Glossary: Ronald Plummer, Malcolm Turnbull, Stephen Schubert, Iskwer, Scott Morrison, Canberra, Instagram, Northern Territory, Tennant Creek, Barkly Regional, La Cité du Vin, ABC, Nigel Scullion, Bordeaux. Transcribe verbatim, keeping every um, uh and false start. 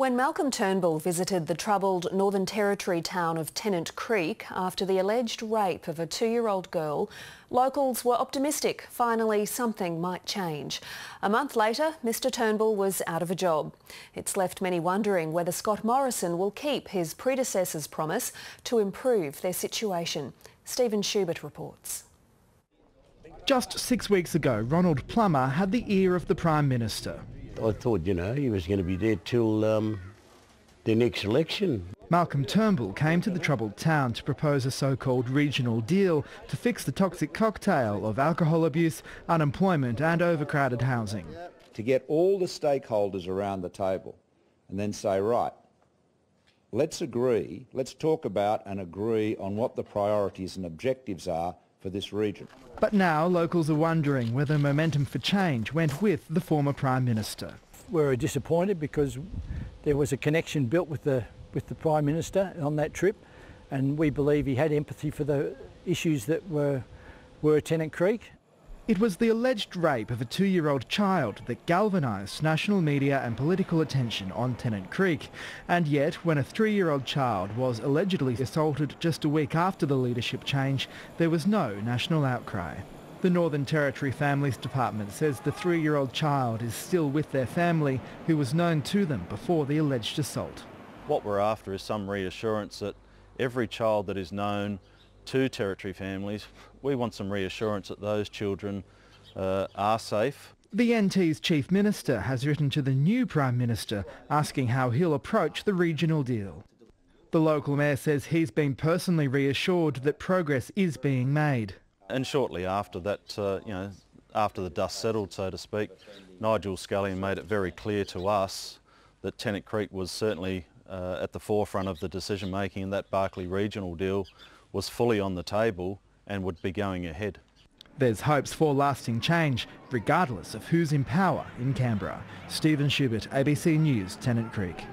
When Malcolm Turnbull visited the troubled Northern Territory town of Tennant Creek after the alleged rape of a two-year-old girl, locals were optimistic finally something might change. A month later, Mr Turnbull was out of a job. It's left many wondering whether Scott Morrison will keep his predecessor's promise to improve their situation. Stephen Schubert reports. Just six weeks ago, Ronald Plummer had the ear of the Prime Minister. I thought, you know, he was going to be there till um, the next election. Malcolm Turnbull came to the troubled town to propose a so-called regional deal to fix the toxic cocktail of alcohol abuse, unemployment and overcrowded housing. To get all the stakeholders around the table and then say, right, let's agree, let's talk about and agree on what the priorities and objectives are for this region. But now locals are wondering whether momentum for change went with the former Prime Minister. We're disappointed because there was a connection built with the with the Prime Minister on that trip, and we believe he had empathy for the issues that were were Tennant Creek. It was the alleged rape of a two-year-old child that galvanised national media and political attention on Tennant Creek. And yet, when a three-year-old child was allegedly assaulted just a week after the leadership change, there was no national outcry. The Northern Territory Families Department says the three-year-old child is still with their family, who was known to them before the alleged assault. What we're after is some reassurance that every child that is known to Territory families, we want some reassurance that those children uh, are safe. The N T's Chief Minister has written to the new Prime Minister asking how he'll approach the regional deal. The local mayor says he's been personally reassured that progress is being made. And shortly after that, uh, you know, after the dust settled, so to speak, Nigel Scullion made it very clear to us that Tennant Creek was certainly uh, at the forefront of the decision making, and that Barkly Regional deal was fully on the table and would be going ahead. There's hopes for lasting change, regardless of who's in power in Canberra. Stephen Schubert, A B C News, Tennant Creek.